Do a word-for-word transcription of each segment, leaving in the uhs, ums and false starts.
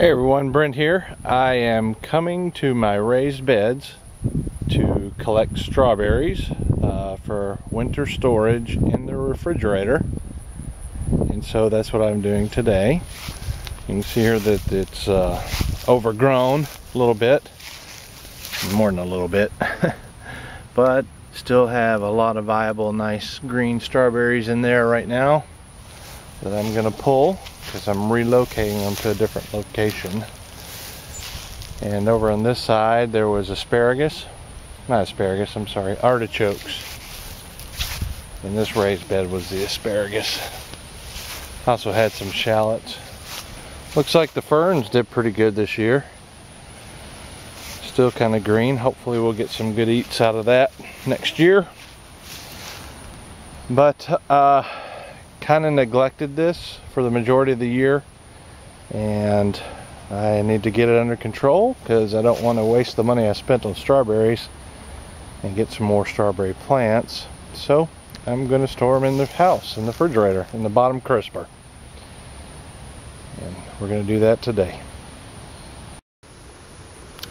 Hey everyone, Brent here. I am coming to my raised beds to collect strawberries uh, for winter storage in the refrigerator. And so that's what I'm doing today. You can see here that it's uh, overgrown a little bit, more than a little bit, but still have a lot of viable, nice green strawberries in there right now that I'm gonna pull, because I'm relocating them to a different location. And over on this side there was asparagus, not asparagus, I'm sorry, artichokes. And this raised bed was the asparagus. Also had some shallots. Looks like the ferns did pretty good this year. Still kind of green. Hopefully we'll get some good eats out of that next year. But uh, kind of neglected this for the majority of the year, and I need to get it under control because I don't want to waste the money I spent on strawberries and get some more strawberry plants. So I'm going to store them in the house, in the refrigerator, in the bottom crisper, and we're going to do that today.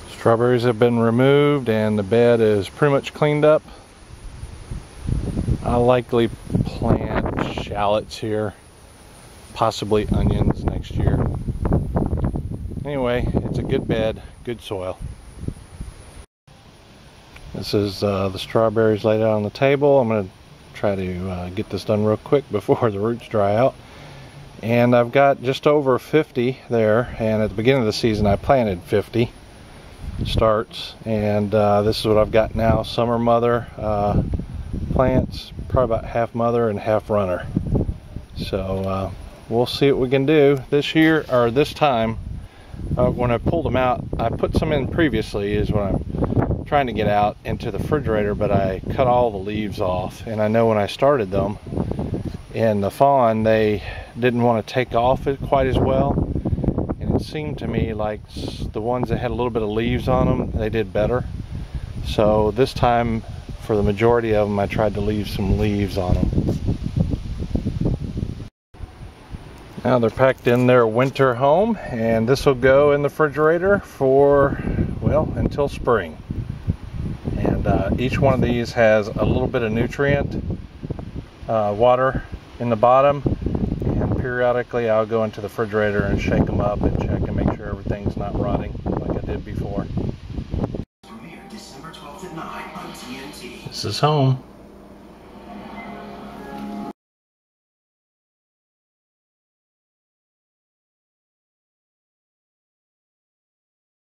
Strawberries have been removed and the bed is pretty much cleaned up. I'll likely plant shallots here, possibly onions next year. Anyway, it's a good bed, good soil. This is uh, the strawberries laid out on the table. I'm going to try to uh, get this done real quick before the roots dry out. And I've got just over fifty there, and at the beginning of the season I planted fifty starts, and uh, this is what I've got now. Summer mother uh, plants, probably about half mother and half runner. So uh, we'll see what we can do this year, or this time. Uh, when I pulled them out, I put some in previously, is what I'm trying to get out into the refrigerator, but I cut all the leaves off. And I know when I started them in the fawn, they didn't want to take off quite as well. And it seemed to me like the ones that had a little bit of leaves on them, they did better. So this time, for the majority of them, I tried to leave some leaves on them. Now they're packed in their winter home, and this will go in the refrigerator for, well, until spring. And uh, each one of these has a little bit of nutrient uh, water in the bottom, and periodically I'll go into the refrigerator and shake them up and check and make sure everything's not rotting like I did before. This is home.